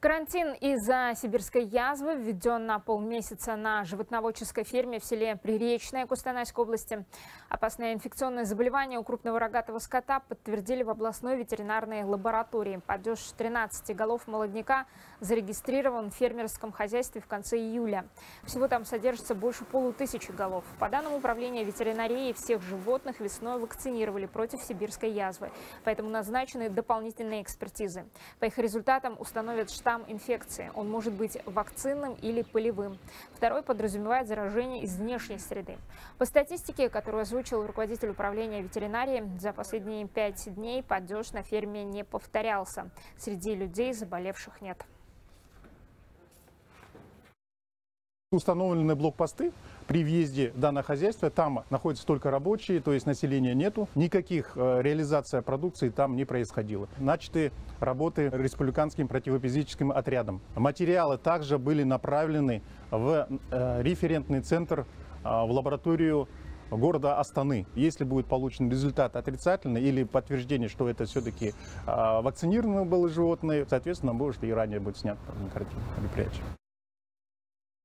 Карантин из-за сибирской язвы введен на полмесяца на животноводческой ферме в селе Приречное Костанайской области. Опасное инфекционное заболевание у крупного рогатого скота подтвердили в областной ветеринарной лаборатории. Падеж 13 голов молодняка зарегистрирован в фермерском хозяйстве в конце июля. Всего там содержится больше 1500 голов. По данным управления ветеринарии, всех животных весной вакцинировали против сибирской язвы. Поэтому назначены дополнительные экспертизы. По их результатам установят штамм инфекции. Он может быть вакцинным или полевым. Второй подразумевает заражение из внешней среды. По статистике, которую озвучил руководитель управления ветеринарии, за последние 5 дней падеж на ферме не повторялся. Среди людей заболевших нет. Установлены блокпосты при въезде в данное хозяйство. Там находятся только рабочие, то есть населения нету. Никаких реализация продукции там не происходило. Начаты работы республиканским противоэпидемическим отрядом. Материалы также были направлены в референтный центр, в лабораторию города Астаны. Если будет получен результат отрицательный или подтверждение, что это все-таки вакцинированное было животное, соответственно, может и ранее будет снят карантин мероприятие.